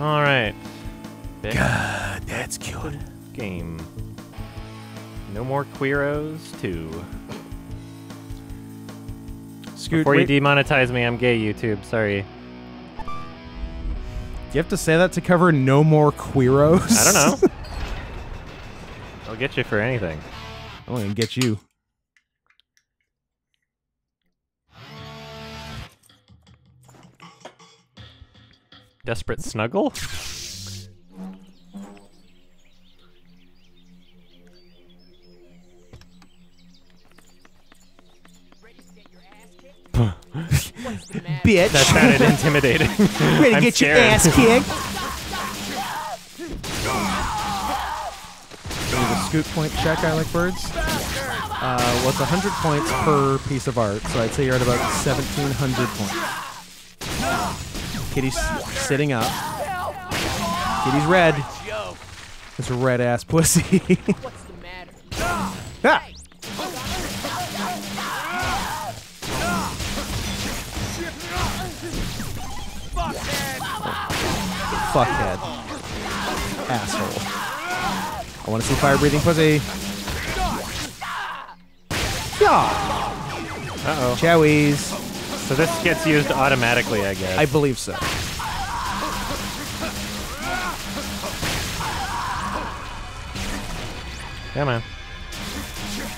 All right. God, that's cute. Game. No More Queeros Too. Scoot, before you demonetize me, I'm gay, YouTube. Sorry. You have to say that to cover No More Queeros? I don't know. I'll get you for anything. I'm going to get you. Desperate Snuggle? Bitch. That sounded intimidating. Ready to get scared. Your ass kicked. There's a scoot point check, I like birds. Well, it's 100 points per piece of art, so I'd say you're at about 1,700 points. Kitty's sitting up. Kitty's red. It's a red ass pussy. What's the matter? Ah! Fuckhead. Asshole. I want to see fire-breathing pussy. Yeah. Uh-oh. Chowies. So this gets used automatically, I guess. I believe so. Come on.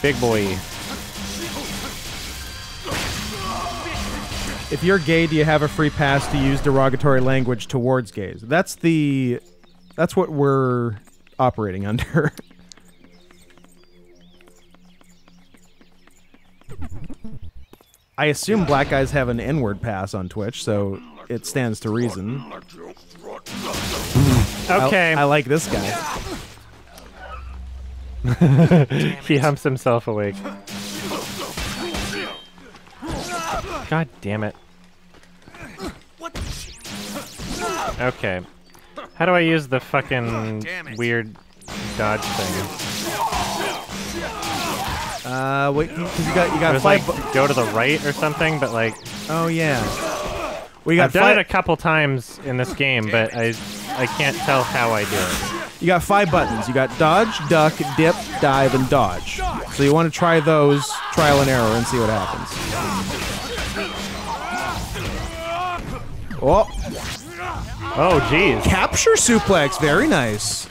Big boy. If you're gay, do you have a free pass to use derogatory language towards gays? That's what we're operating under. I assume black guys have an N-word pass on Twitch, so it stands to reason. Okay. I like this guy. He humps himself awake. God damn it. Okay. How do I use the fucking weird dodge thing? Wait, cause you got five, like, go to the right or something, but like... Oh, yeah. I've done it a couple times in this game, but I can't tell how I do it. You got five buttons. You got dodge, duck, dip, dive, and dodge. So you want to try those, trial and error, and see what happens. Oh. Oh, geez. Capture suplex. Very nice.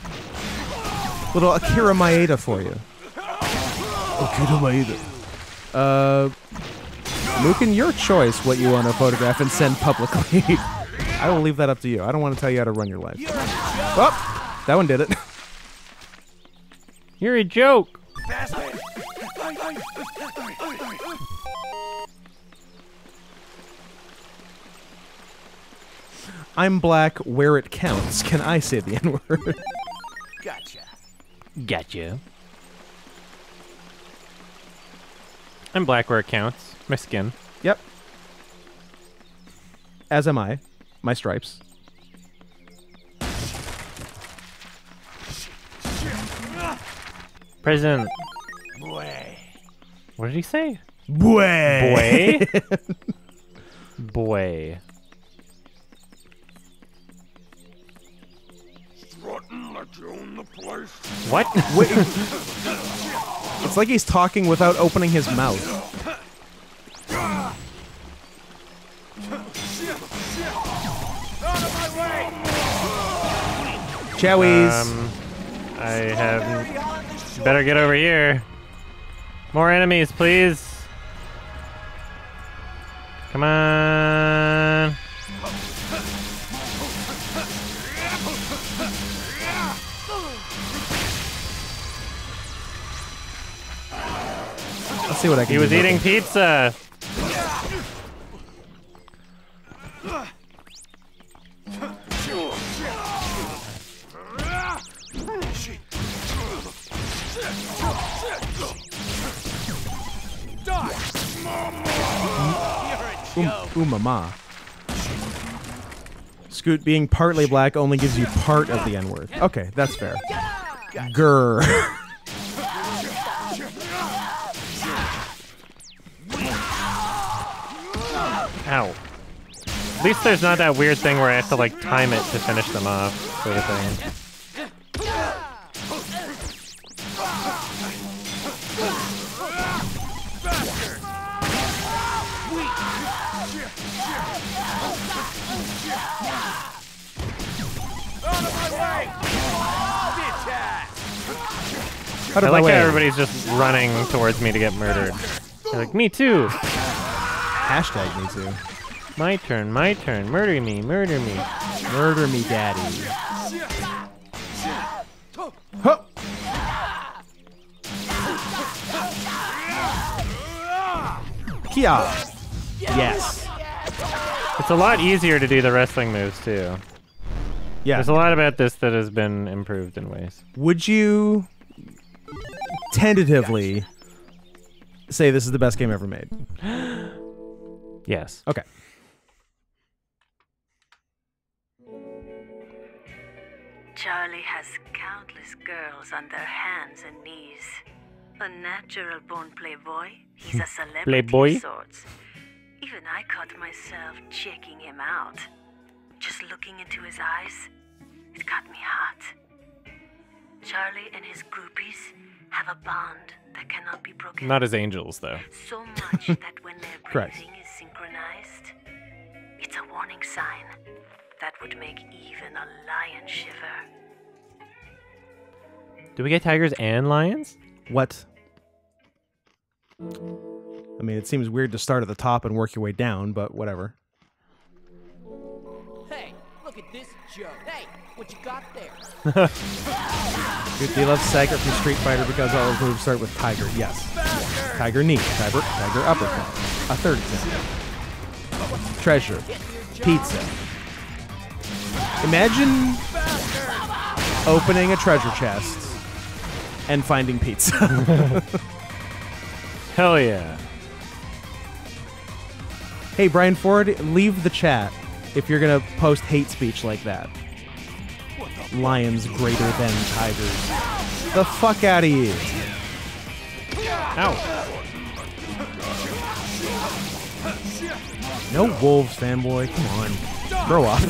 Little Akira Maeda for you. Akira Maeda. Lucan, your choice what you want to photograph and send publicly. I will leave that up to you. I don't want to tell you how to run your life. Oh, that one did it. You're a joke. I'm black where it counts. Can I say the N-word? Gotcha. Gotcha. I'm black where it counts. My skin. Yep. As am I. My stripes. President. Boy. What did he say? Boy. Boy. Boy. What? Wait. It's like he's talking without opening his mouth. Chowies. I have... Better get over here. More enemies, please. Come on. See what I can do. He was eating pizza. Ooh, mama. Scoot, being partly black only gives you part of the N-word. Okay, that's fair. Grr. Ow. At least there's not that weird thing where I have to like time it to finish them off, sort of thing. I like how everybody's just running towards me to get murdered. They're like, me too! Hashtag me too. My turn, murder me, murder me. Murder me, daddy. Huh. Kia! Yes. It's a lot easier to do the wrestling moves too. Yeah. There's a lot about this that has been improved in ways. Would you tentatively say this is the best game ever made? Yes. Okay. Charlie has countless girls on their hands and knees. A natural born playboy, he's a celebrity playboy of sorts. Even I caught myself checking him out. Just looking into his eyes, it got me hot. Charlie and his groupies have a bond that cannot be broken. Not as angels, though. So much that when their breathing is synchronized, it's a warning sign that would make even a lion shiver. Do we get tigers and lions? What? I mean, it seems weird to start at the top and work your way down, but whatever. Hey, look at this joke. Hey, what you got there? Dude, they love Sagar from Street Fighter because all of moves start with tiger. Yes. Tiger knee, tiger uppercut. A third example. Treasure. Pizza. Imagine opening a treasure chest and finding pizza. Hell yeah. Hey, Brian Ford, leave the chat if you're going to post hate speech like that. Lions greater than tigers. The fuck out of you. Ow. No wolves, fanboy. Come on. Grow up.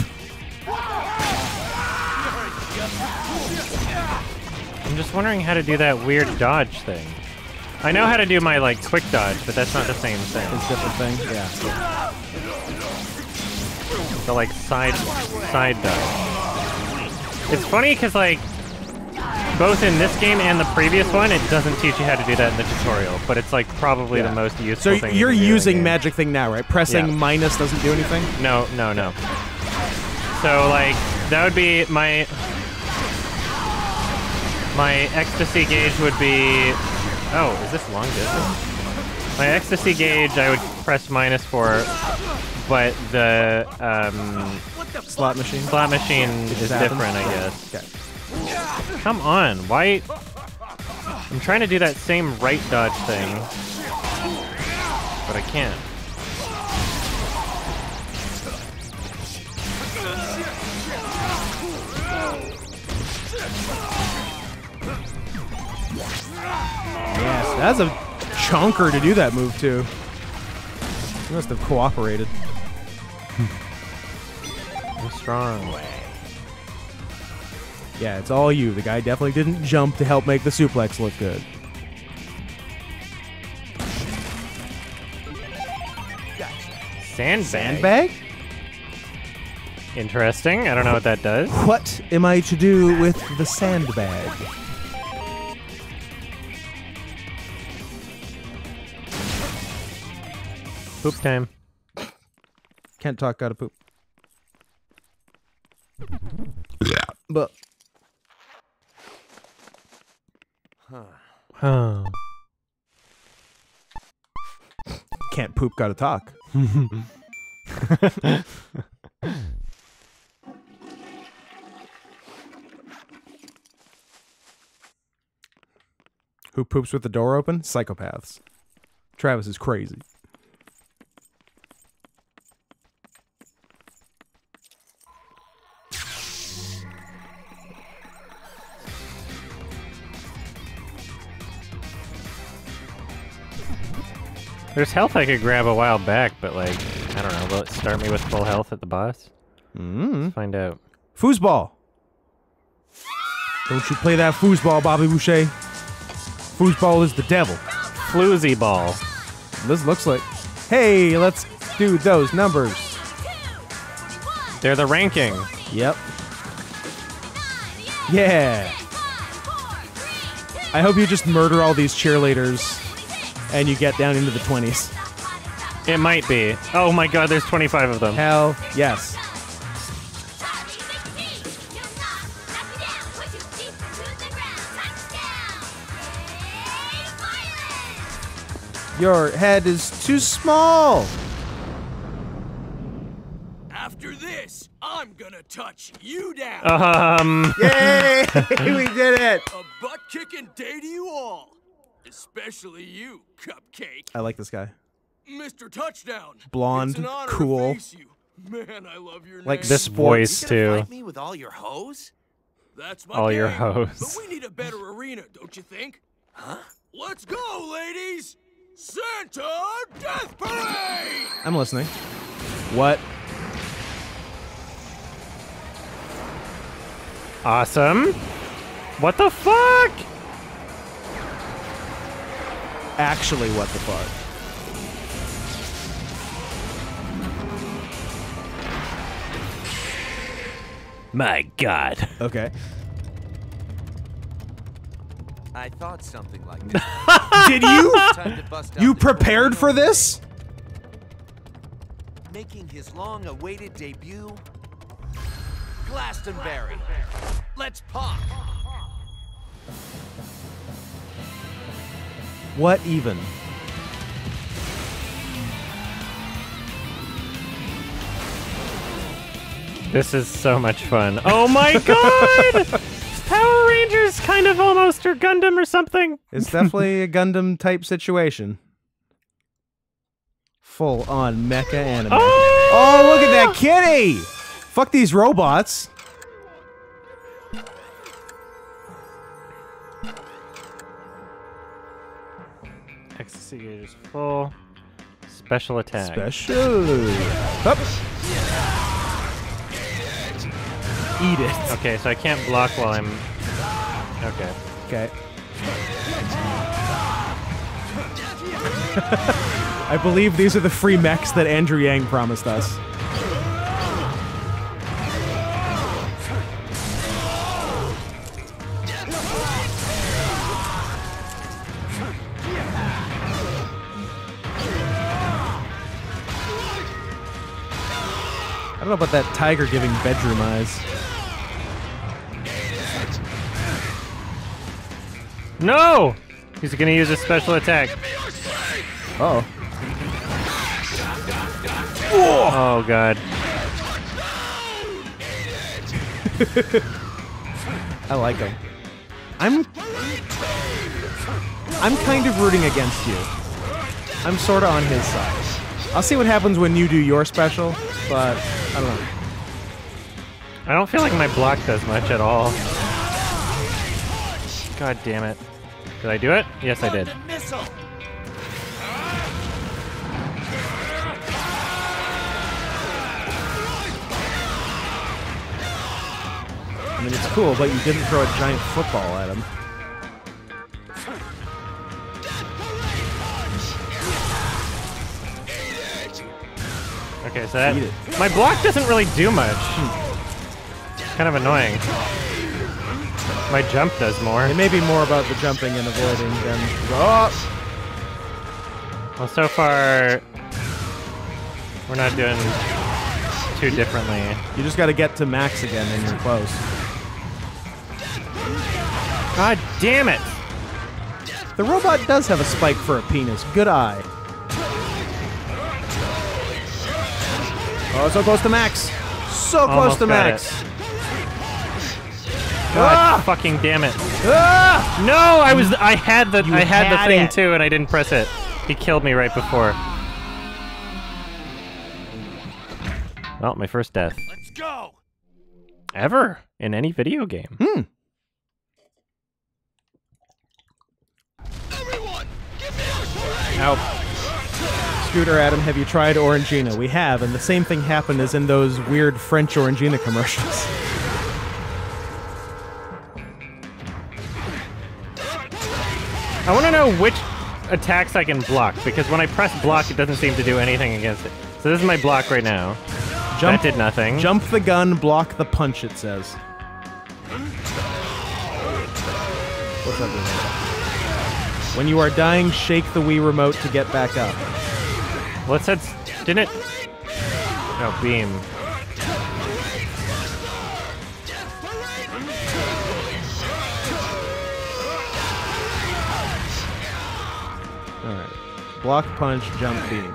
I'm just wondering how to do that weird dodge thing. I know how to do my, like, quick dodge, but that's not the same thing. It's a different thing? Yeah. The, like, side dodge. It's funny because, like, both in this game and the previous one, it doesn't teach you how to do that in the tutorial, but it's, like, probably the most useful thing. So you're using magic thing now, right? Pressing minus doesn't do anything? No, no, no. So, like, that would be my... My ecstasy gauge would be... Oh, is this long distance? My ecstasy gauge, I would press minus for, but the slot machine is different, I guess. Okay. Come on, why? I'm trying to do that same right dodge thing, but I can't. Yes, that's a chonker to do that move to. You must have cooperated. I'm strong. Yeah, it's all you. The guy definitely didn't jump to help make the suplex look good. Sandbag? Sandbag? Interesting. I don't know what that does. What am I to do with the sandbag? Poop time. Can't talk, gotta poop. But. Huh. Can't poop, gotta talk. Who poops with the door open? Psychopaths. Travis is crazy. There's health I could grab a while back, but like I don't know. Start me with full health at the boss. Let's find out. Foosball. Don't you play that foosball, Bobby Boucher. Foosball is the devil. Floozy ball. This looks like... Hey, let's do those numbers. They're the ranking. Yep. Yeah. I hope you just murder all these cheerleaders and you get down into the 20s. It might be. Oh my god, there's 25 of them. Hell yes. Your head is too small. After this, I'm gonna touch you down. Yay! We did it. A butt kicking day to you all, especially you, Cupcake. I like this guy. Mr. Touchdown. Blonde, it's an honor cool. To face you. Man, I love your like name. This voice too. You gonna fight me with all your hoes? That's my all game. Your hoes. But we need a better arena, don't you think? Huh? Let's go, ladies. Santa Death Parade! I'm listening. What? Awesome. What the fuck? Actually, what the fuck? My god. Okay. I thought something like this. Did you? You prepared for this? Making his long-awaited debut, Glastonbury. Let's pop. What even? This is so much fun. Oh my god! Power Rangers kind of almost, or Gundam or something. It's definitely a Gundam type situation. Full on mecha anime. Oh! Oh, look at that kitty! Fuck these robots. Ecstasy gauge is full. Special attack. Special. Oops. Eat it. Okay, so I can't block while I'm... Okay. Okay. I believe these are the free mechs that Andrew Yang promised us. I don't know about that tiger giving bedroom eyes. No! He's gonna use a special attack. Uh oh. Oh god. I like him. I'm kind of rooting against you. I'm sorta on his side. I'll see what happens when you do your special, but I don't know. I don't feel like my block does much at all. God damn it. Did I do it? Yes, I did. I mean, it's cool, but you didn't throw a giant football at him. Okay, so that... My block doesn't really do much. It's kind of annoying. My jump does more. It may be more about the jumping and avoiding than... Oh! Well, so far... We're not doing too differently. You just gotta get to max again and you're close. God damn it! The robot does have a spike for a penis. Good eye. Oh, so close to max! So close to max! God fucking damn it. No, I had the thing it. Too and I didn't press it. He killed me right before. Well, my first death. Let's go. Ever in any video game. Everyone, give me a parade. Ow. shooter at him, have you tried Orangina? We have, and the same thing happened as in those weird French Orangina commercials. I want to know which attacks I can block, because when I press block, it doesn't seem to do anything against it. So this is my block right now. Jump, that did nothing. Jump the gun, block the punch, it says. What's that doing? When you are dying, shake the Wii remote to get back up. What's that? Didn't it? Oh, beam. Alright. Block, punch, jump, beam.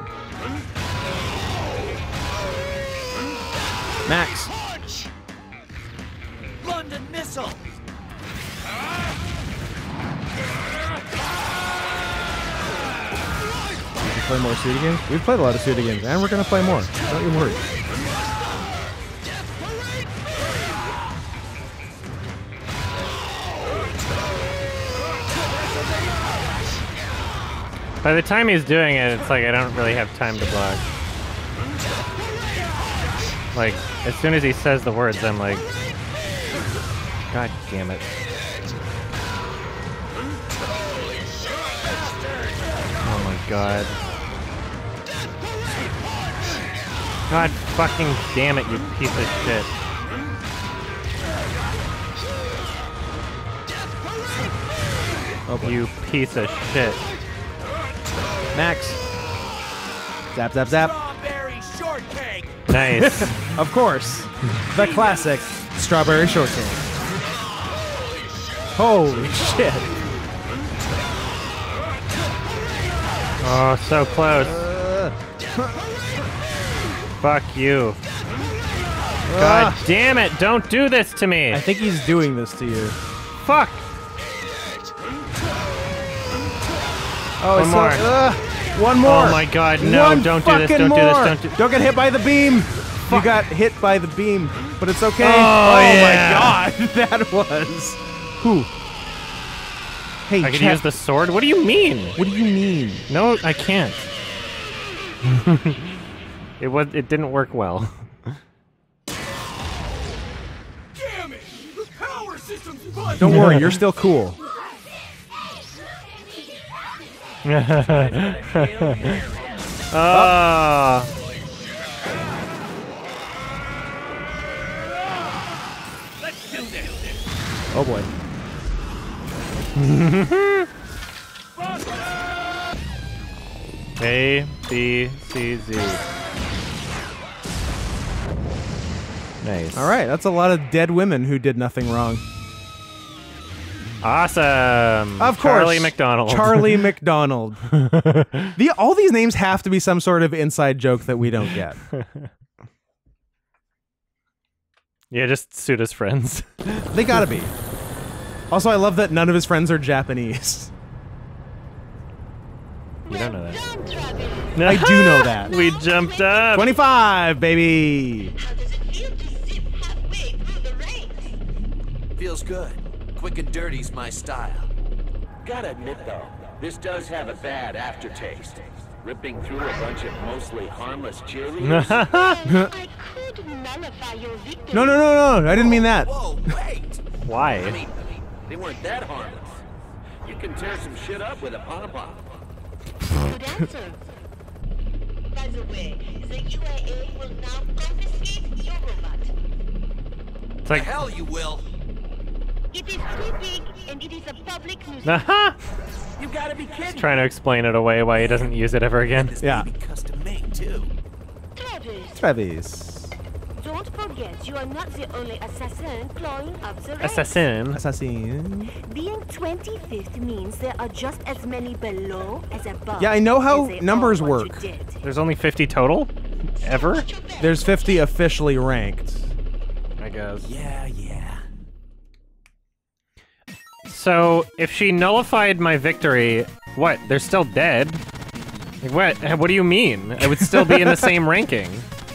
Max. Punch. London missile. Play more Suda games? We've played a lot of Suda games, and we're gonna play more. Don't you worry. By the time he's doing it, it's like I don't really have time to block. Like, as soon as he says the words, I'm like, God damn it. Oh my god. God fucking damn it, you piece of shit. Oh, you piece of shit. Max. Zap, zap, zap. Nice. Of course. The classic strawberry shortcake. Holy shit. Oh, so close. Fuck you. God damn it, don't do this to me. I think he's doing this to you. Fuck. Oh, one more. One more. Oh my god, no, one don't do this, don't more. Do this, don't do this. Don't get hit by the beam. Fuck. You got hit by the beam, but it's okay. Oh yeah. My god, that was. Who? Hey, I can use the sword? What do you mean? What do you mean? No, I can't. It didn't work well. Damn it! The power system's bugged. Don't worry, you're still cool. Oh boy. A, B, C, Z. Nice. All right, that's a lot of dead women who did nothing wrong. Awesome. Of course. Charlie McDonald. Charlie McDonald. All these names have to be some sort of inside joke that we don't get. Yeah, just Suda's friends. They gotta be. Also, I love that none of his friends are Japanese. You don't know that. I do know that. We jumped up. 25, baby. How does it feel to zip halfway through the ranks? Feels good. Quick and dirty's my style. Gotta admit though, this does have a bad aftertaste. Ripping through a bunch of mostly harmless cheerleaders. I could nullify your victory. No, no, no, no! I didn't mean that. Whoa, wait. Why? I mean, they weren't that harmless. You can tear some shit up with a pom pom. Good answer. By the way, the UAA will now confiscate your robot. It's like the hell you will. It is too big, and it is a public nuisance. You gotta be kidding. He's trying to explain it away why he doesn't use it ever again. Yeah. Travis. Don't forget, you are not the only assassin clawing up the ranks. Assassin. Being 25th means there are just as many below as above. Yeah, I know how numbers work. There's only 50 total? Ever? There's 50 officially ranked, I guess. Yeah. So, if she nullified my victory, what? They're still dead? Like, what? What do you mean? I would still be in the same ranking.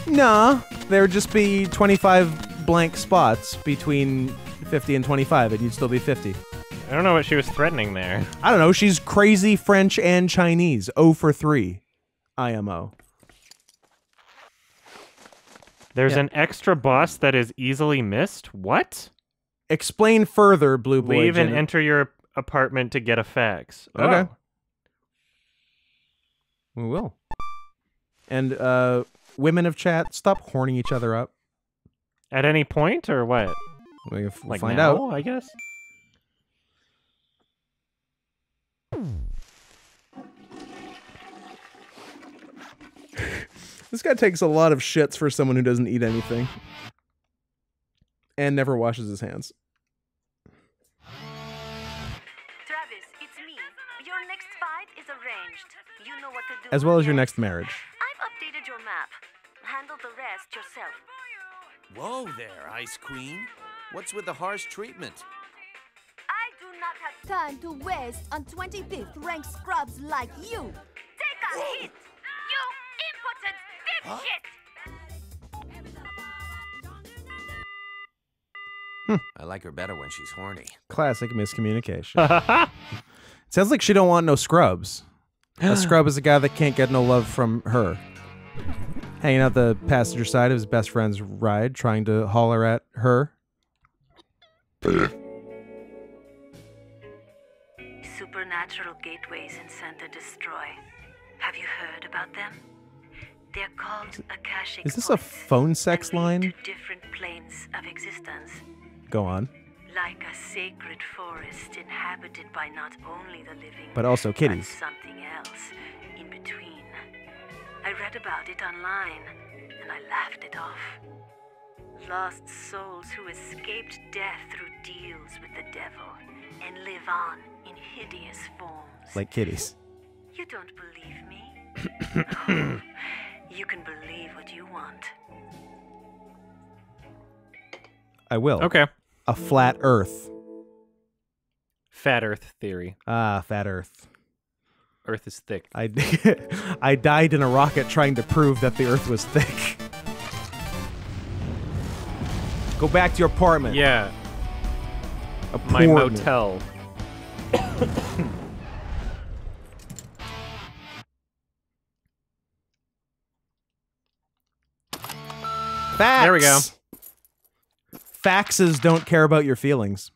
Nah, there would just be 25 blank spots between 50 and 25, and you'd still be 50. I don't know what she was threatening there. I don't know, she's crazy French and Chinese, 0 for 3. IMO. There's an extra boss that is easily missed? What? Explain further, Blue Boy. Leave and enter your apartment to get a fax. Oh. Okay. We will. And women of chat, stop horning each other up. At any point, or what? We'll like find now, out. I guess. This guy takes a lot of shits for someone who doesn't eat anything. And never washes his hands. Travis, it's me. Your next fight is arranged. You know what to do. As well as your next marriage. I've updated your map. Handle the rest yourself. Whoa there, Ice Queen. What's with the harsh treatment? I do not have time to waste on 25th ranked scrubs like you. Take a hit, you impotent dipshit! Huh? I like her better when she's horny. Classic miscommunication. It sounds like she don't want no scrubs. A scrub is a guy that can't get no love from her. Hanging out the passenger side of his best friend's ride, trying to holler at her. Supernatural gateways in Santa Destroy. Have you heard about them? They're called Akashic. Is this a phone sex line? To different planes of existence. Go on. Like a sacred forest inhabited by not only the living, but also kitties. But something else in between. I read about it online, and I laughed it off. Lost souls who escaped death through deals with the devil and live on in hideous forms. Like kitties. You don't believe me? Oh, you can believe what you want. I will. Okay. A flat earth. Fat earth theory. Ah, fat earth. Earth is thick. I died in a rocket trying to prove that the Earth was thick. Go back to your apartment. Yeah. My motel. Facts. There we go. Faxes don't care about your feelings.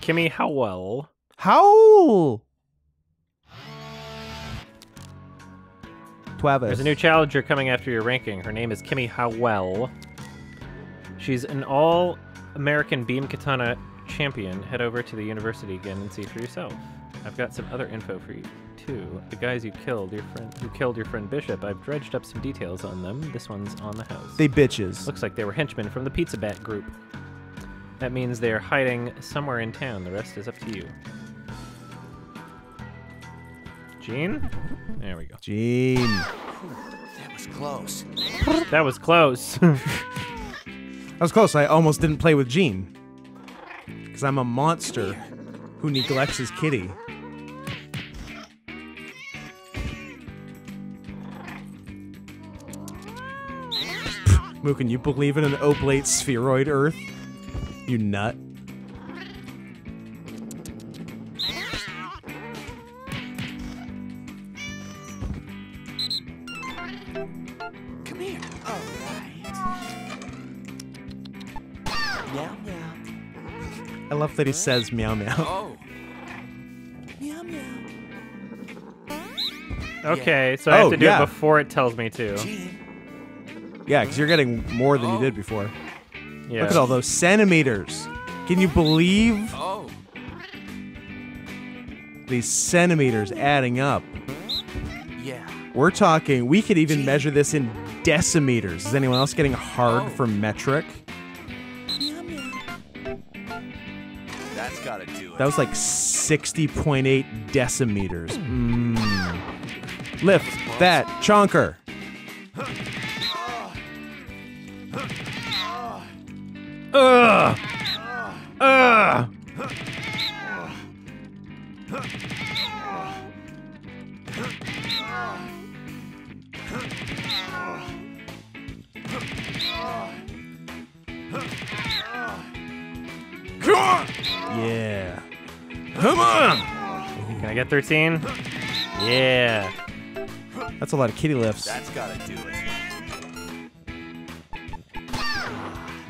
Kimmy Howell. Howell. There's a new challenger coming after your ranking. Her name is Kimmy Howell. She's an all-American beam katana champion. Head over to the university again and see for yourself. I've got some other info for you, too. The guys you killed, your friend Bishop, I've dredged up some details on them. This one's on the house. They bitches. Looks like they were henchmen from the Pizza Bat group. That means they are hiding somewhere in town. The rest is up to you. Gene? There we go. Gene. That was close. That was close. That was close. I almost didn't play with Gene. Because I'm a monster who neglects his kitty. Moo, can you believe in an oblate spheroid Earth? You nut. That he says meow meow. Oh. Meow meow. Okay, so I have to do it before it tells me to. Yeah, because you're getting more than you did before. Yeah. Look at all those centimeters. Can you believe these centimeters adding up? Yeah. We're talking, we could even measure this in decimeters. Is anyone else getting hard for metric? That was like 60.8 decimeters. Mm. Lift that chonker. Yeah. Come on! Can I get 13? Yeah. That's a lot of kitty lifts. That's gotta do it.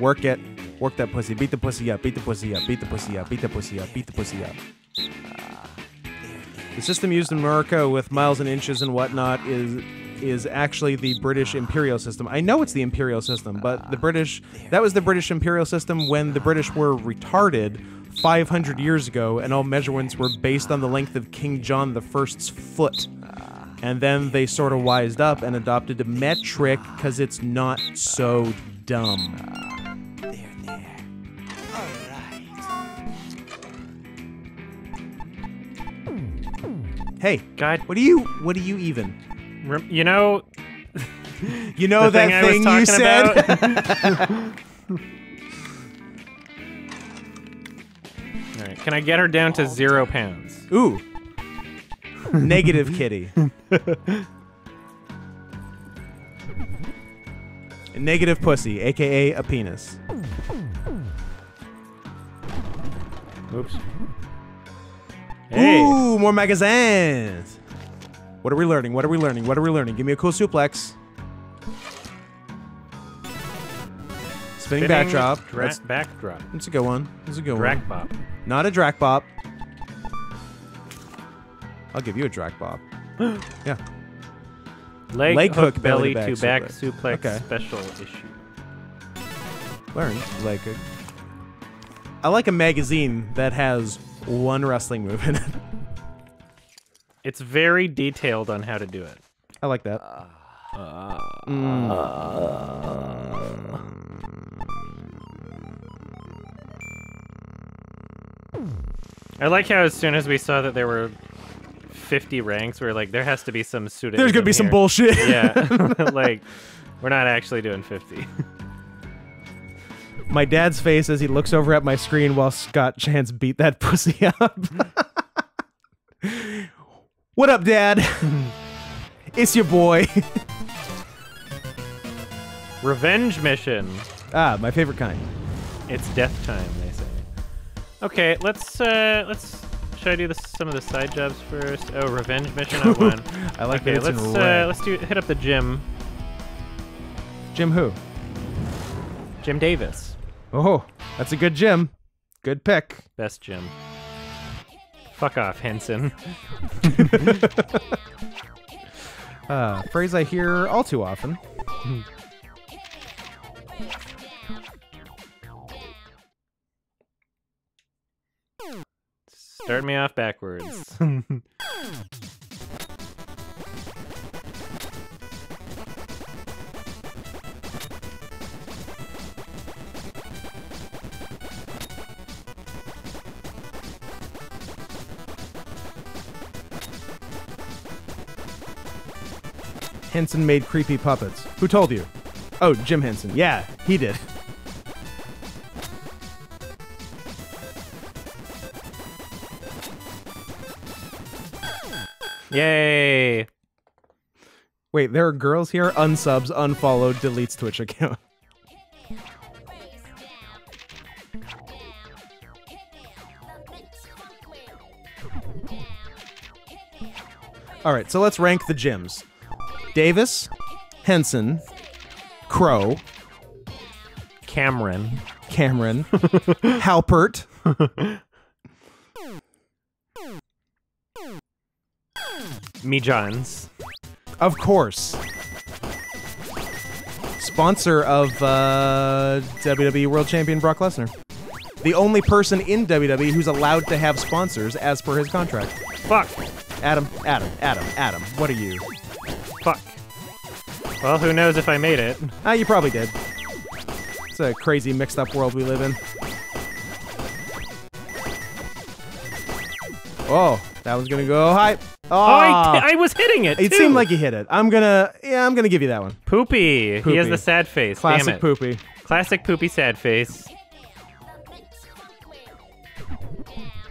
Work it. Work that pussy. Beat the pussy up. Beat the pussy up. Beat the pussy up. Beat the pussy up. Beat the pussy up. The system used in America with miles and inches and whatnot is actually the British imperial system. I know it's the imperial system, but the British, that was the British imperial system when the British were retarded 500 years ago, and all measurements were based on the length of King John I's foot. And then they sort of wised up and adopted a metric because it's not so dumb. There. All right. Hey, God, what do you even? You know, you know that thing you said? All right, can I get her down to 0 pounds? Ooh. Negative kitty. A negative pussy, aka a penis. Oops. Hey. Ooh, more magazines. What are we learning? What are we learning? What are we learning? Give me a cool suplex. Spinning backdrop. Backdrop. That's a good one. That's a good one. Bop. Not a drac bop. I'll give you a drac bop. Yeah. Leg hook, belly to back suplex, special issue. Learn leg hook. I like a magazine that has one wrestling move in it. It's very detailed on how to do it. I like that. I like how as soon as we saw that there were 50 ranks, we were like, there has to be some pseudonym. There's gonna be some bullshit. Yeah. Like, we're not actually doing 50. My dad's face as he looks over at my screen while Scott Chance beat that pussy up. What up, Dad? It's your boy. Revenge mission. Ah, my favorite kind. It's death time, they say. Okay, let's. Should I do some of the side jobs first? Oh, revenge mission on one. I like that. Okay, let's hit up the gym. Jim who? Jim Davis. Oh, that's a good gym. Good pick. Best gym. Fuck off, Henson. Phrase I hear all too often. Start me off backwards. Henson made creepy puppets. Who told you? Oh, Jim Henson. Yeah, he did. Yay! Wait, there are girls here? Unsubs, unfollowed, deletes Twitch account. Alright, so let's rank the gyms. Davis, Henson, Crow, Cameron, Halpert, Me Johns, of course, sponsor of WWE World Champion Brock Lesnar, the only person in WWE who's allowed to have sponsors as per his contract. Fuck. Adam, what are you? Fuck. Well, who knows if I made it. Ah, you probably did. It's a crazy mixed up world we live in. Oh, that was gonna go high. Oh, I was hitting it, too. It seemed like you hit it. I'm gonna give you that one. Poopy. He has the sad face. Classic. Damn it. Poopy. Classic poopy sad face.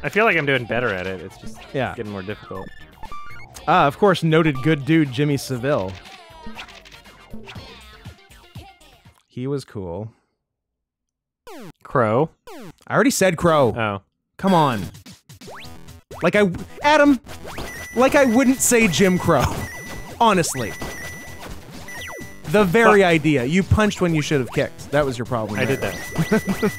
I feel like I'm doing better at it. It's just getting more difficult. Ah, of course, noted good dude Jimmy Savile. He was cool. Crow. I already said Crow. Oh. Come on. Like I wouldn't say Jim Crow. Honestly. The very idea. You punched when you should have kicked. That was your problem. I did that.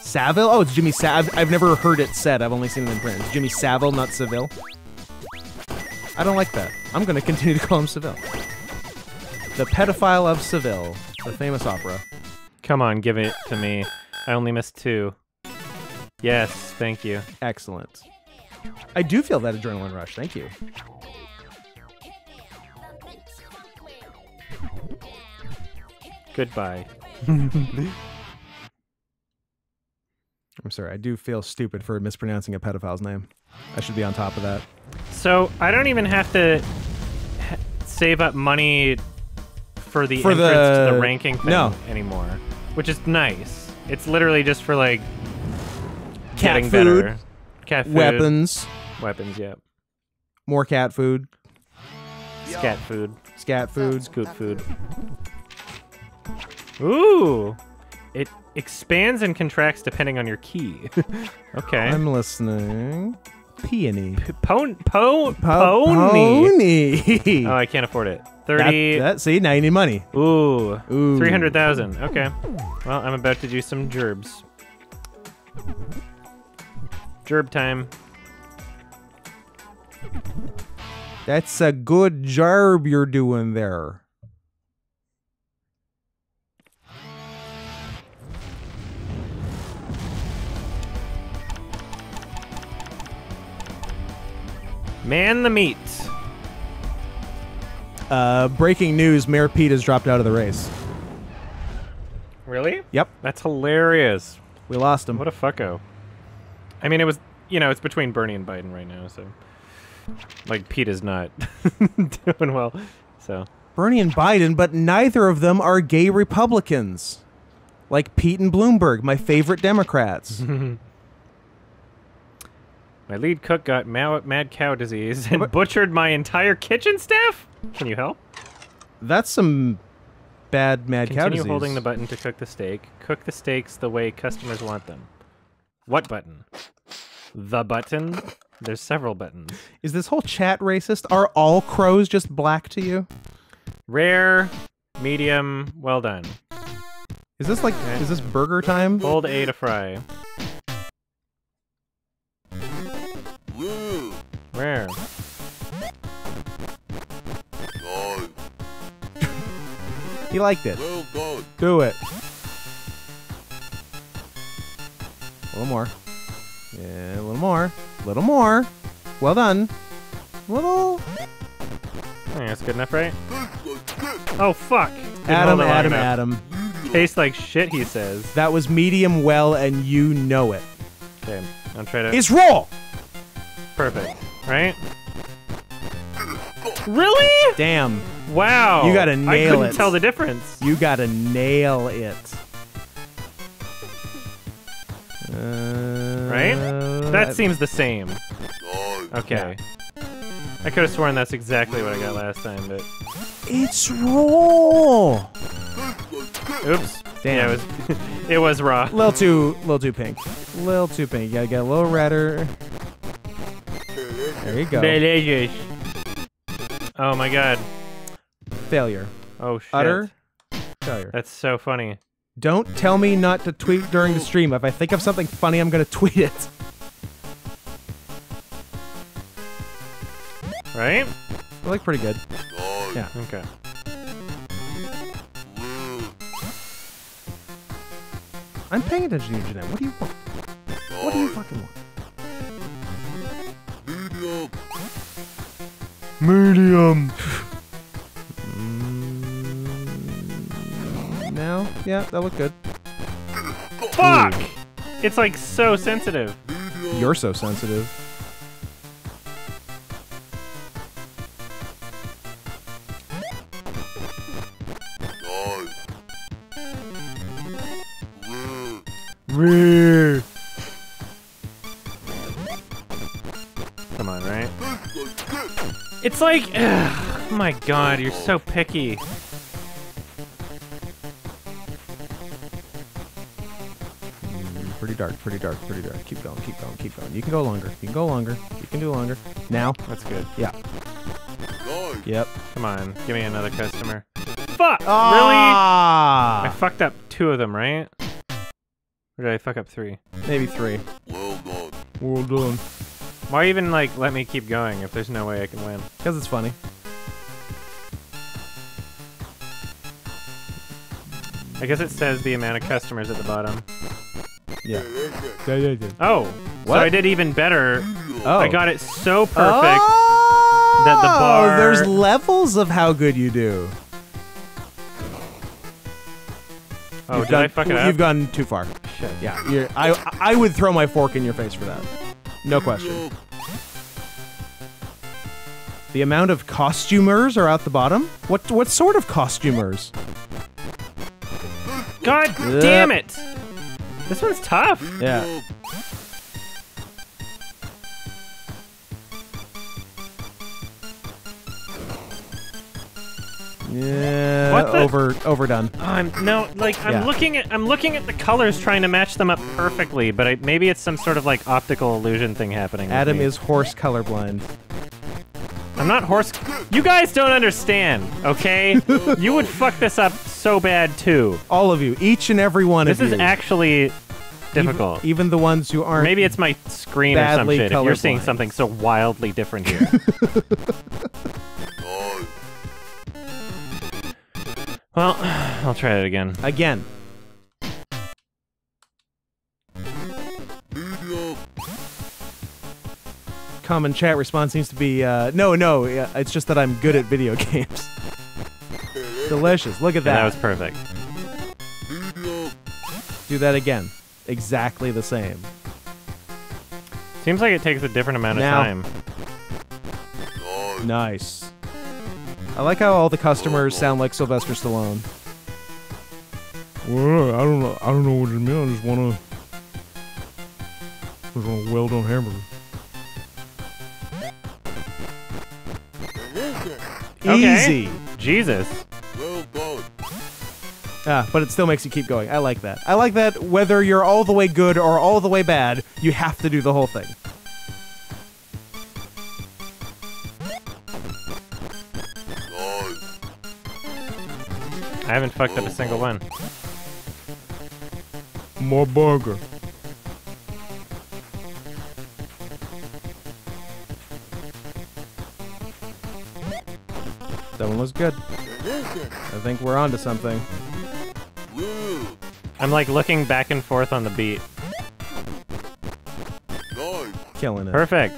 Savile? Oh, it's Jimmy Savile. I've never heard it said. I've only seen it in print. It's Jimmy Savile, not Savile. I don't like that. I'm going to continue to call him Savile. The Pedophile of Savile, the famous opera. Come on, give it to me. I only missed 2. Yes, thank you. Excellent. I do feel that adrenaline rush. Thank you. Goodbye. I'm sorry, I do feel stupid for mispronouncing a pedophile's name. I should be on top of that. So, I don't even have to save up money for the entrance to the ranking thing anymore. Which is nice. It's literally just for, like, getting better. Cat food. Weapons. Weapons, yeah. More cat food. Scat food. Scat food. Scoot food. Ooh! It expands and contracts depending on your key. Okay. I'm listening. Peony. Pony. Oh, I can't afford it. 30. See, now you need money. Ooh. 300,000. Okay. Well, I'm about to do some gerbs. Gerb time. That's a good gerb you're doing there. Man the meat. Breaking news, Mayor Pete has dropped out of the race. Really? Yep. That's hilarious. We lost him. What a fucko. I mean, it was, you know, it's between Bernie and Biden right now, so. Like, Pete is not doing well, so. Bernie and Biden, but neither of them are gay Republicans. Like Pete and Bloomberg, my favorite Democrats. My lead cook got mad cow disease and butchered my entire kitchen staff? Can you help? That's some bad mad cow disease. Continue holding the button to cook the steak. Cook the steaks the way customers want them. What button? The button? There's several buttons. Is this whole chat racist? Are all crows just black to you? Rare, medium, well done. Is this like, is this burger time? Fold A to fry. Rare. He liked it. Well, do it. A little more. Yeah, a little more. A little more. Well done. A little. That's good enough, right? Oh, fuck. Adam. Tastes like shit, he says. That was medium well, and you know it. Okay, I'll try to... It's raw! Perfect. Right? Really? Damn. Wow. You gotta nail it. I couldn't tell the difference. You gotta nail it. Right? That seems the same. Okay. Yeah. I could have sworn that's exactly what I got last time, but... It's raw! Oops. Damn. Yeah, it was raw. Little too pink. Little too pink. You gotta get a little redder. There you go. Delicious. Oh my god. Failure. Oh shit. Utter failure. That's so funny. Don't tell me not to tweet during the stream. If I think of something funny, I'm gonna tweet it. Right? They look pretty good. Yeah. Okay. I'm paying attention to you, Jeanette. What do you want? What do you fucking want? Medium. Now? Yeah, that looked good. Fuck! Ooh. It's like so sensitive. You're so sensitive. It's like, ugh, oh my god, you're so picky. Pretty dark, pretty dark, pretty dark. Keep going, keep going, keep going. You can go longer. You can go longer. You can do longer. Now. That's good. Yeah. Lord. Yep. Come on. Give me another customer. Fuck! Ah. Really? I fucked up 2 of them, right? Or did I fuck up 3? Maybe 3. Well done. Well done. Why even, like, let me keep going if there's no way I can win? Because it's funny. I guess it says the amount of customers at the bottom. Yeah. Oh! What? So I did even better. Oh. I got it so perfect that the bar... Oh, there's levels of how good you do. Oh, you've did I fuck it up? You've gone too far. Shit. Yeah. You're, I would throw my fork in your face for that. No question. The amount of costumers are at the bottom? What sort of costumers? God damn it! This one's tough! Yeah. Yeah, what the? Overdone. Oh, I'm looking at the colors, trying to match them up perfectly, but maybe it's some sort of like optical illusion thing happening. Adam is horse colorblind. I'm not horse. You guys don't understand, okay? You would fuck this up so bad too. All of you, each and every one of you. This is actually difficult. Even the ones who aren't. Maybe it's my screen or some shit. If you're seeing something so wildly different here. Well, I'll try it again. Again. Common chat response seems to be, no, it's just that I'm good at video games. Delicious, look at that. Yeah, that was perfect. Do that again. Exactly the same. Seems like it takes a different amount of time. Nice. I like how all the customers sound like Sylvester Stallone. Well, I don't know what it means. I just want a well-done hamburger. Okay. Easy. Jesus. Well done. Ah, but it still makes you keep going. I like that. I like that whether you're all the way good or all the way bad, you have to do the whole thing. I haven't fucked up a single one. More burger. That one looks good. I think we're onto something. I'm like looking back and forth on the beat. Killing it. Perfect.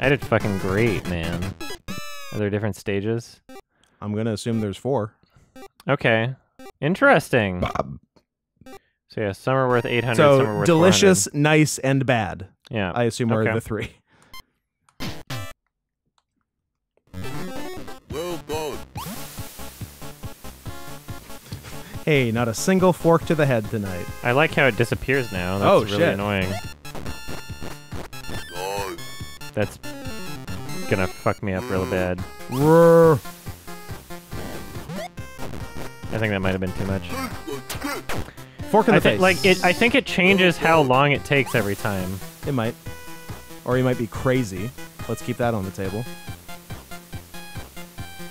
I did fucking great, man. Are there different stages? I'm gonna assume there's 4. Okay. Interesting. Bob. So yeah, some are worth 800, so some are worth delicious, 400. Nice, and bad. Yeah. I assume are the 3. Well done. Hey, not a single fork to the head tonight. I like how it disappears now. That's really annoying. That's gonna fuck me up real bad. Roar. I think that might have been too much. Fork in the face. Like I think it changes how long it takes every time. It might. Or you might be crazy. Let's keep that on the table.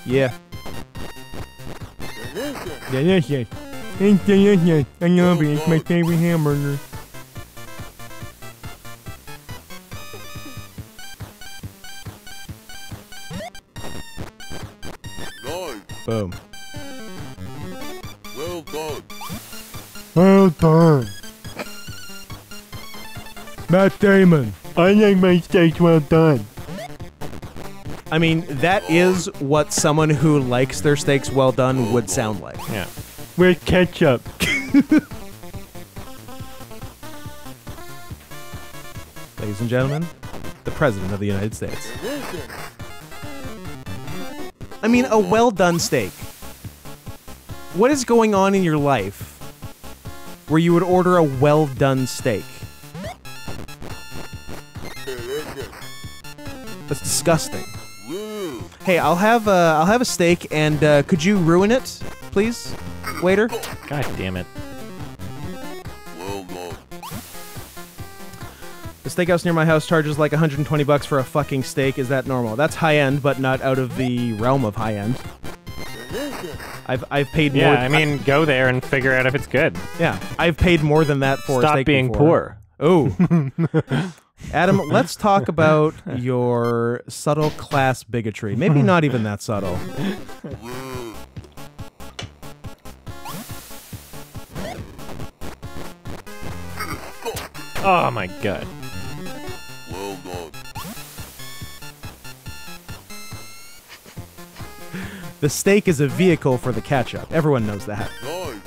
Yeah. Delicious. It's delicious. I love it. It's my favorite hamburger. Boom. Well done. Matt Damon. I like my steak well done. I mean, that is what someone who likes their steaks well done would sound like. Yeah. With ketchup. Ladies and gentlemen, the President of the United States. I mean, a well done steak. What is going on in your life where you would order a well-done steak? That's disgusting. Hey, I'll have a steak, and could you ruin it, please, waiter? God damn it. steakhouse near my house charges like 120 bucks for a fucking steak. Is that normal? That's high end, but not out of the realm of high end. I've paid more. Yeah, I mean, go there and figure out if it's good. Yeah, I've paid more than that for a steak before. Stop being poor. Oh. Adam, let's talk about your subtle class bigotry. Maybe not even that subtle. Oh my god. Well done. The steak is a vehicle for the ketchup. Everyone knows that. Nice.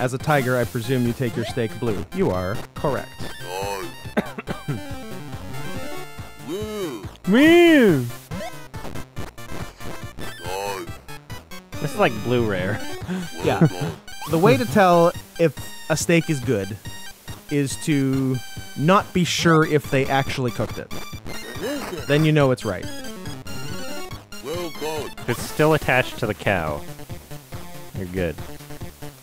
As a tiger, I presume you take your steak blue. You are correct. Woo! This is like blue rare. Yeah. The way to tell if a steak is good is to not be sure if they actually cooked it. Then you know it's right. If it's still attached to the cow, you're good.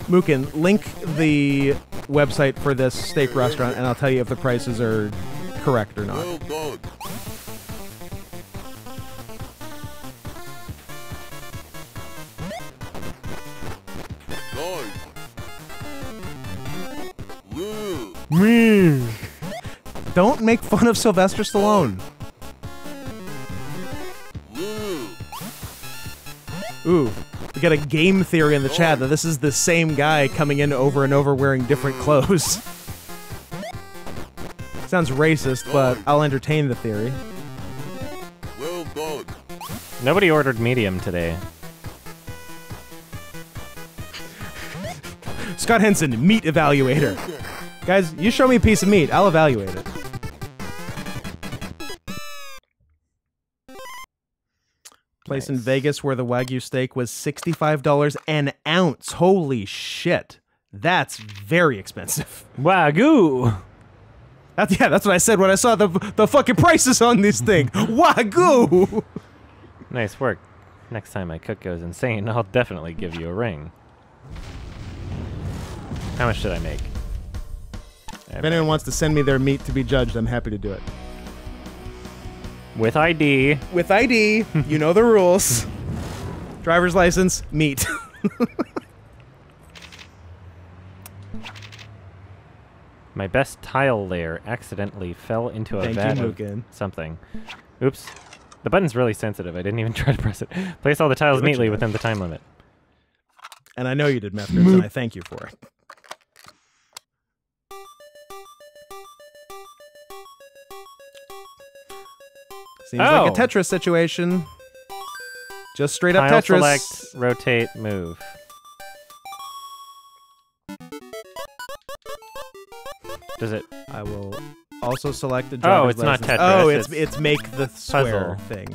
Mookin, link the website for this steak restaurant, and I'll tell you if the prices are correct or not. Well, don't make fun of Sylvester Stallone. Ooh. We got a game theory in the chat that this is the same guy coming in over and over wearing different clothes. Sounds racist, but I'll entertain the theory. Nobody ordered medium today. Scott Henson, meat evaluator. Guys, you show me a piece of meat, I'll evaluate it. Place in Vegas where the Wagyu steak was $65 an ounce. Holy shit. That's very expensive. Wagyu. That's what I said when I saw the fucking prices on this thing. Wagyu. Nice work. Next time my cook goes insane, I'll definitely give you a ring. How much should I make? If anyone wants to send me their meat to be judged, I'm happy to do it. With ID. With ID. You know the rules. Driver's license, meat. My best tile layer accidentally fell into a vat of something. Oops. The button's really sensitive. I didn't even try to press it. Place all the tiles neatly within the time limit. And I know you did, Methgrips, and I thank you for it. Seems like a Tetris situation. Just straight up Tetris. Select, rotate, move. Does it? I will also select the driver's license. Not Tetris. Oh, it's make the square thing.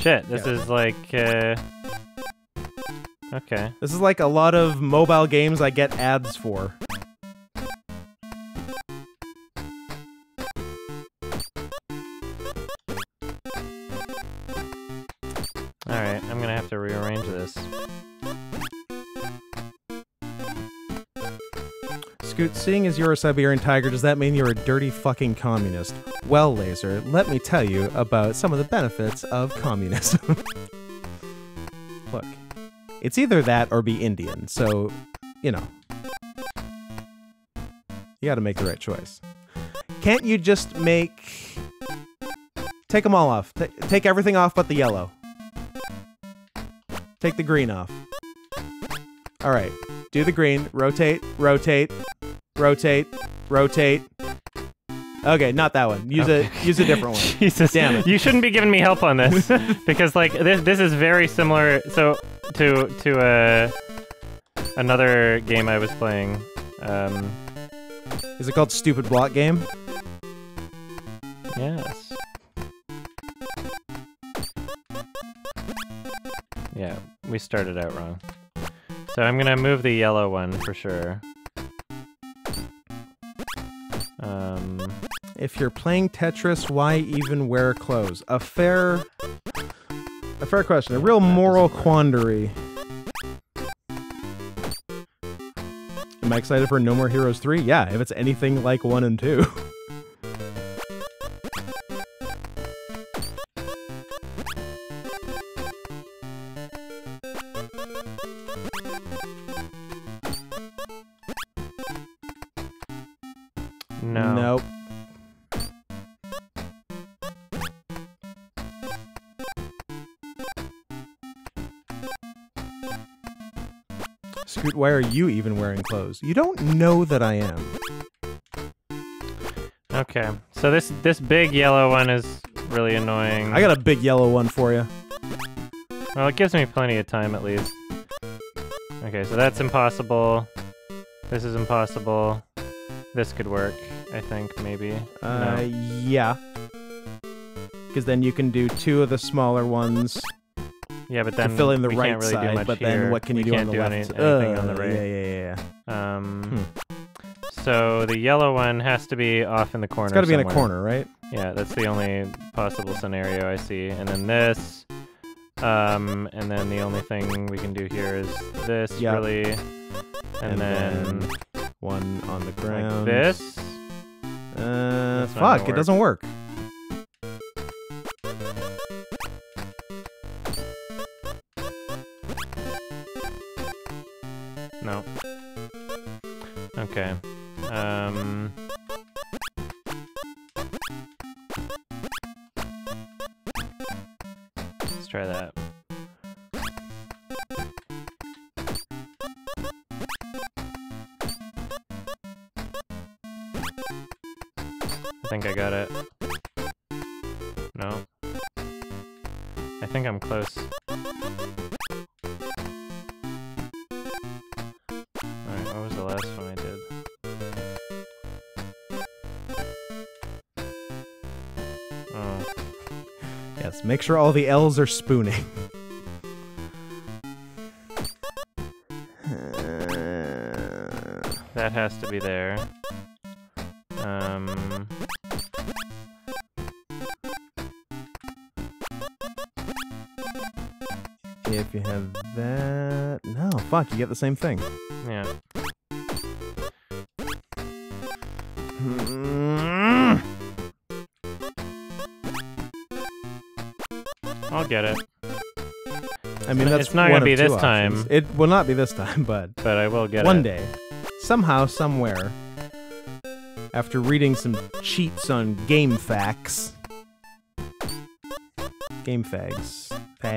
Shit, this is like. Okay. This is like a lot of mobile games I get ads for. Alright, I'm gonna have to rearrange this. Scoot, seeing as you're a Siberian tiger, does that mean you're a dirty fucking communist? Well, Laser, let me tell you about some of the benefits of communism. Look, it's either that or be Indian, so, you know. You gotta make the right choice. Can't you just make... Take them all off. Take everything off but the yellow. Take the green off. Alright. Do the green. Rotate. Rotate. Rotate. Rotate. Okay, not that one. Use a different one. Jesus. Damn it. You shouldn't be giving me help on this. Because, like, this is very similar to another game I was playing. Is it called Stupid Block Game? Yes. Yeah, we started out wrong. So I'm gonna move the yellow one for sure. If you're playing Tetris, why even wear clothes? A fair... A fair question. A real moral quandary. Am I excited for No More Heroes 3? Yeah, if it's anything like 1 and 2. Why are you even wearing clothes? You don't know that I am. Okay, so this big yellow one is really annoying. I got a big yellow one for you. Well, it gives me plenty of time at least. Okay, so that's impossible. This is impossible. This could work, I think, maybe. No. Yeah. Because then you can do two of the smaller ones. Yeah, but then fill in the right side, but then what can you do on the left? Anything on the right. Yeah. So the yellow one has to be off in the corner. It's got to be in a corner, right? Yeah, that's the only possible scenario I see. And then this, and then the only thing we can do here is this, really, and then one on the ground. Like this. Fuck! It doesn't work. No. Okay. Let's try that. I think I got it. No. I think I'm close. Make sure all the L's are spooning. That has to be there. If you have that... No, fuck, you get the same thing. Yeah. I'll get it. I mean, that's it's not gonna be this time. It will not be this time, but I will get it one day, somehow, somewhere. After reading some cheats on GameFAQs,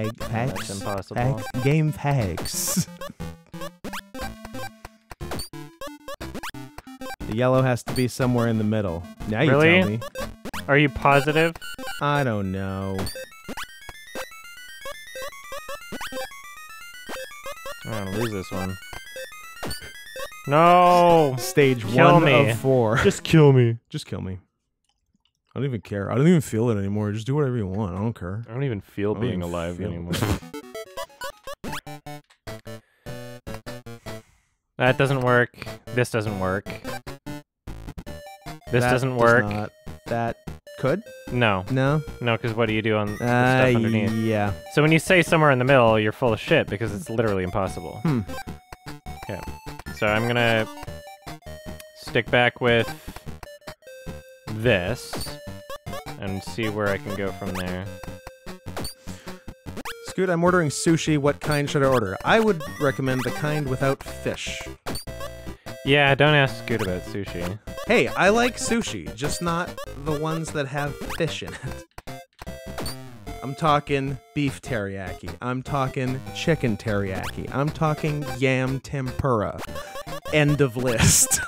that's impossible. GameFAQs. The yellow has to be somewhere in the middle. Now you tell me. Are you positive? I don't know. I'm gonna lose this one. No! Stage one of four. Just kill me. Just kill me. I don't even care. I don't even feel it anymore. Just do whatever you want. I don't care. I don't even feel being alive anymore. That doesn't work. This doesn't work. This doesn't work. Does not. That could? No. No? No, because what do you do on the stuff underneath? Yeah. So when you say somewhere in the middle, you're full of shit, because it's literally impossible. Hmm. Okay. So I'm gonna stick back with this, and see where I can go from there. Scoot, I'm ordering sushi. What kind should I order? I would recommend the kind without fish. Yeah, don't ask Scoot about sushi. Hey, I like sushi, just not the ones that have fish in it. I'm talking beef teriyaki. I'm talking chicken teriyaki. I'm talking yam tempura. End of list.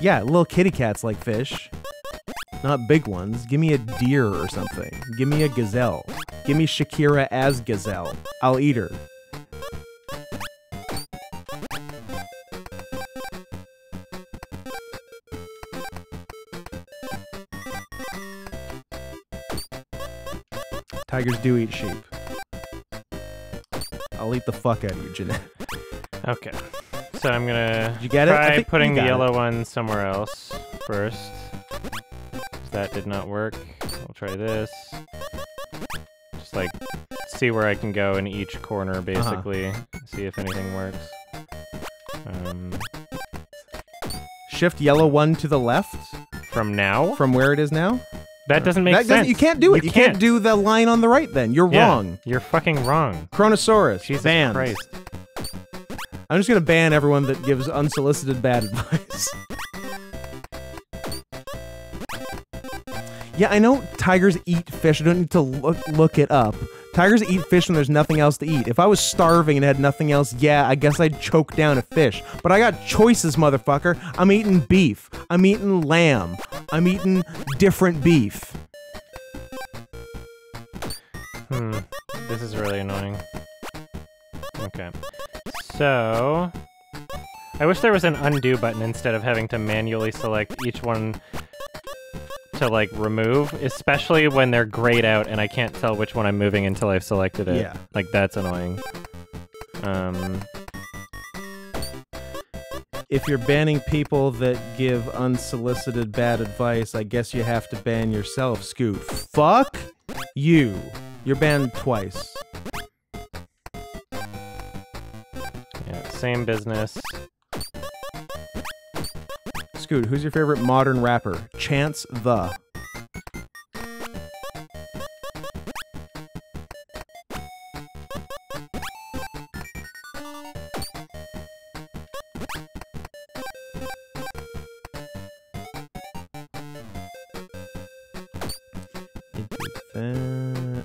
Yeah, little kitty cats like fish. Not big ones. Give me a deer or something. Give me a gazelle. Give me Shakira as Gazelle. I'll eat her. Tigers do eat sheep. I'll eat the fuck out of you, Jeanette. Okay. So I'm gonna try putting the yellow one somewhere else first. That did not work. I'll try this. Just like see where I can go in each corner, basically. See if anything works. Shift yellow one to the left. From now? From where it is now? That doesn't make sense. You can't do it. You can't do the line on the right then. You're wrong. You're fucking wrong. Chronosaurus. Jesus Christ. I'm just going to ban everyone that gives unsolicited bad advice. Yeah, I know tigers eat fish. I don't need to look it up. Tigers eat fish when there's nothing else to eat. If I was starving and had nothing else, yeah, I guess I'd choke down a fish. But I got choices, motherfucker. I'm eating beef. I'm eating lamb. I'm eating different beef. This is really annoying. Okay. So... I wish there was an undo button instead of having to manually select each one to like remove, especially when they're grayed out and I can't tell which one I'm moving until I've selected it. Yeah. Like that's annoying. If you're banning people that give unsolicited bad advice, I guess you have to ban yourself, Scoot. Fuck you. You're banned twice. Yeah, same business. Scoot, who's your favorite modern rapper? Chance the. No,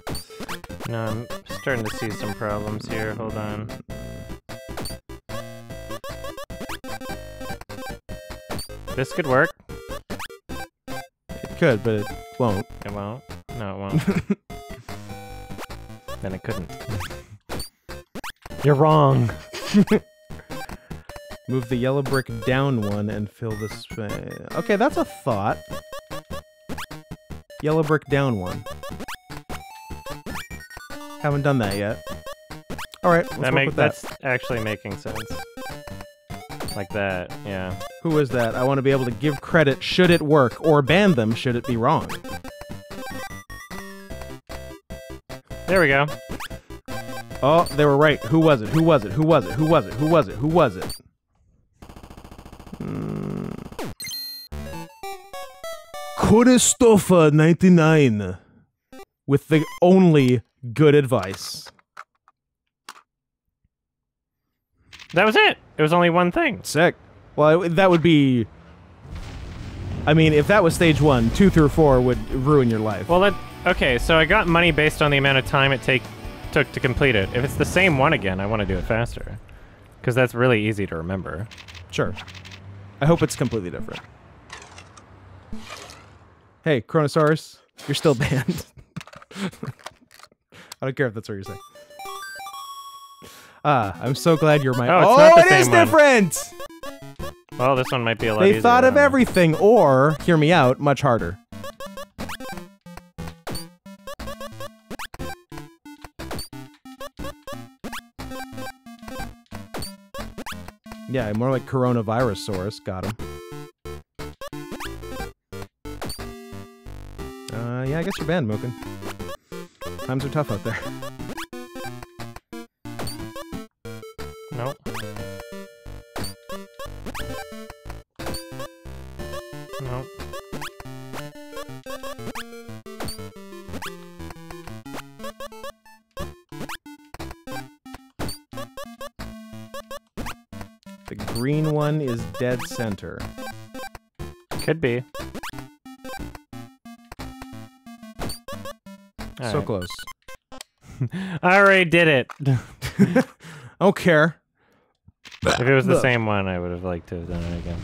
I'm starting to see some problems here. Hold on. This could work. It could, but it won't. It won't? No, it won't. Then it couldn't. You're wrong! Move the yellow brick down one and fill the space. Okay, that's a thought. Yellow brick down one. Haven't done that yet. Alright, let's work with that. That's actually making sense. Like that, yeah. Who is that? I want to be able to give credit should it work, or ban them should it be wrong. There we go. Oh, they were right. Who was it? Who was it? Who was it? Who was it? Who was it? Who was it? Christopher 99 with the only good advice. That was it. It was only one thing. Sick. Well, that would be... I mean, if that was stage one, 2 through 4 would ruin your life. Well, okay, so I got money based on the amount of time it took to complete it. If it's the same one again, I want to do it faster. Because that's really easy to remember. Sure. I hope it's completely different. Hey, Chronosaurus, you're still banned. I don't care if that's what you're saying. Ah, I'm so glad you're my... Oh, it is different! Well, this one might be a lot easier. They thought of everything, or, hear me out, much harder. Yeah, more like Coronavirusaurus. Got him. Yeah, I guess you're banned, Moken. Times are tough out there. Nope. Nope. The green one is dead center. Could be. So close. I already did it. I don't care. If it was the same one, I would have liked to have done it again.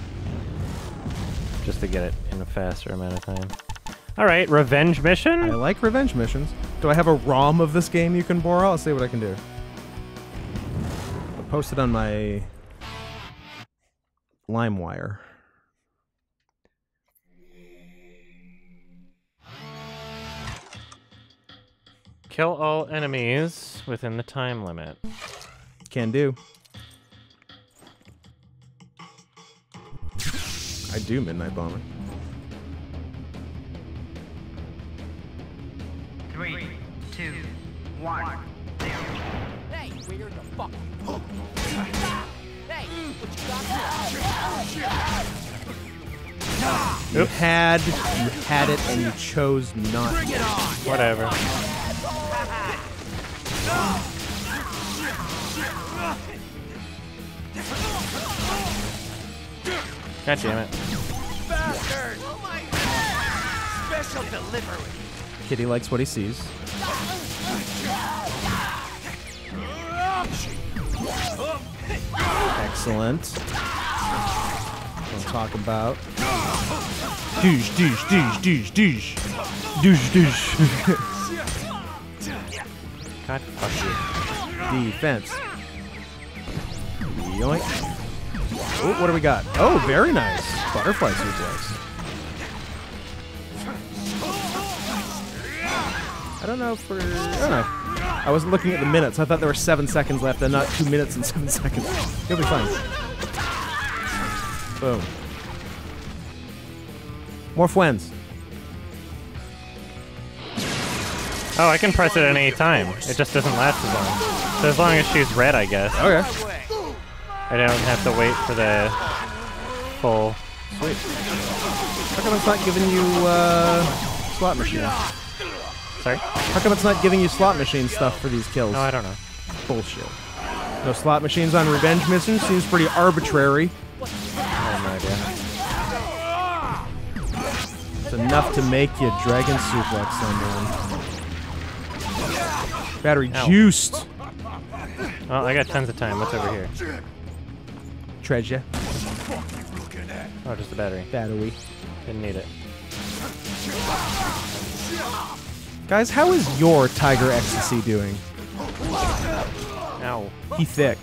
Just to get it in a faster amount of time. Alright, revenge mission? I like revenge missions. Do I have a ROM of this game you can borrow? I'll see what I can do. I'll post it on my... Limewire. Kill all enemies within the time limit. Can do. I do Midnight Bomber. 3, 2, 1, 0. Hey, where the fuck you look? Hey, what you got? Oops. You had it and you chose not. Bring it on. Whatever. God damn it. Bastard! Oh my God. Special delivery. Kitty likes what he sees. Excellent. What I'm talking about. Douche, douche, douche, douche, douche. Douche, douche. God fuck you. Defense. Yoink. Oh, what do we got? Oh, very nice. Butterfly suplex. I don't know if we're... I don't know. I wasn't looking at the minutes. I thought there were 7 seconds left and not 2 minutes and 7 seconds. You'll be fine. Boom. More friends. Oh, I can press it at any time. It just doesn't last as long. So as long as she's red, I guess. Okay. I don't have to wait for the full. Sweet. How come it's not giving you slot machine? Sorry? How come it's not giving you slot machine stuff for these kills? No, I don't know. Bullshit. No slot machines on revenge missions? Seems pretty arbitrary. Oh my God. It's enough to make you dragon suplex someone. Battery juiced. Oh, I got tons of time. What's over here? Treasure. Oh, just the battery. Battery. Didn't need it. Guys, how is your Tiger Ecstasy doing? Ow. He's thick.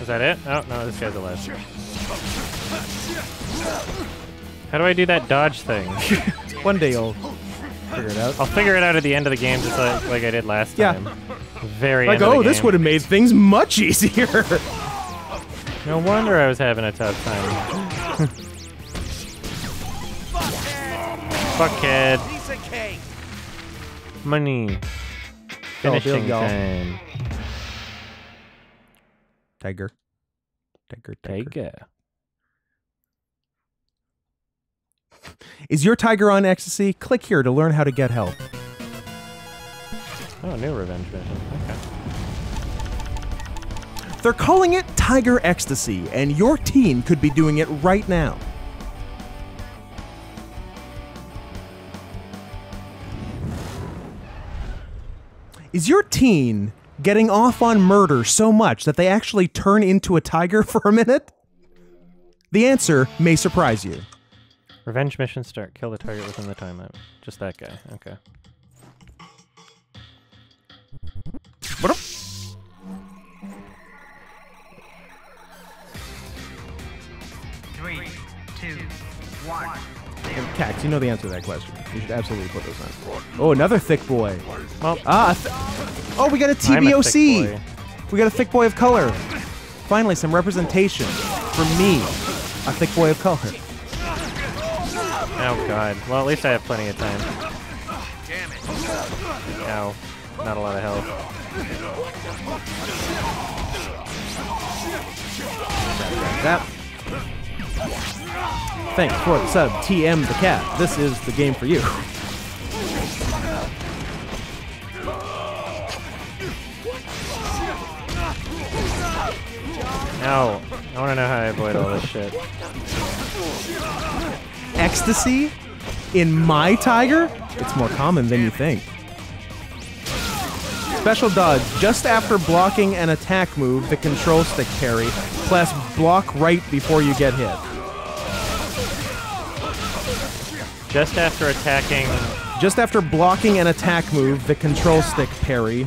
Is that it? Oh, no, this guy's alive. How do I do that dodge thing? One day you'll figure it out. I'll figure it out at the end of the game, just like I did last time. Yeah. Very like, oh, this would have made things much easier. No wonder I was having a tough time. Fuckhead. Fuckhead. Money. Finishing time. Tiger. Tiger. Tiger. Is your tiger on ecstasy? Click here to learn how to get help. Oh, new revenge mission. Okay. They're calling it Tiger Ecstasy, and your team could be doing it right now. Is your teen getting off on murder so much that they actually turn into a tiger for a minute? The answer may surprise you. Revenge mission start. Kill the target within the time limit. Just that guy. Okay. Cax, you know the answer to that question. You should absolutely put those on. Oh, another thick boy. Well, oh, we got a TBOC. We got a thick boy of color. Finally, some representation from me, a thick boy of color. Oh God. Well, at least I have plenty of time. Damn it. Ow. Not a lot of health. That. Thanks for the sub, TM the cat. This is the game for you. Ow. I want to know how I avoid all this shit. Ecstasy? In my tiger? It's more common than you think. Special dodge, just after blocking an attack move, the control stick parry, plus block right before you get hit. Just after attacking... Just after blocking an attack move, the control stick parry.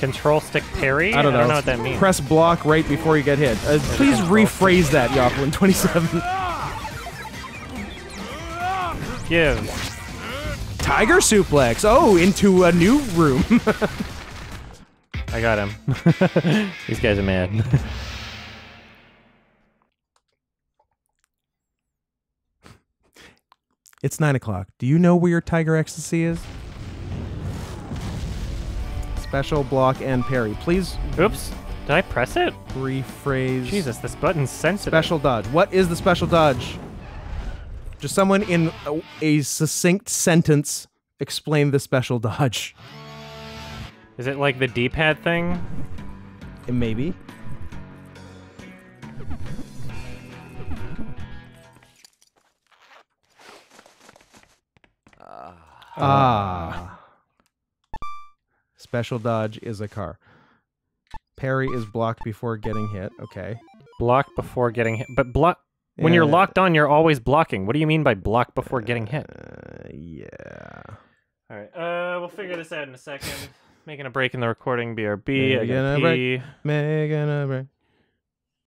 Control stick parry? I don't know, what that means. Press block right before you get hit. Please rephrase that, Yoplin27. Give. Tiger suplex! Oh, into a new room. I got him. These guys are mad. It's 9 o'clock. Do you know where your Tiger Ecstasy is? Special block and parry. Please. Oops. Did I press it? Rephrase. Jesus, this button's sensitive. Special dodge. What is the special dodge? Just someone in a succinct sentence explain the special dodge. Is it like the D-pad thing? Maybe. Ah. Special dodge is a car. Parry is blocked before getting hit. Okay. Blocked before getting hit. But block... Yeah. When you're locked on, you're always blocking. What do you mean by block before getting hit? Yeah. All right. We'll figure this out in a second. Making a break in the recording. BRB. Making a break.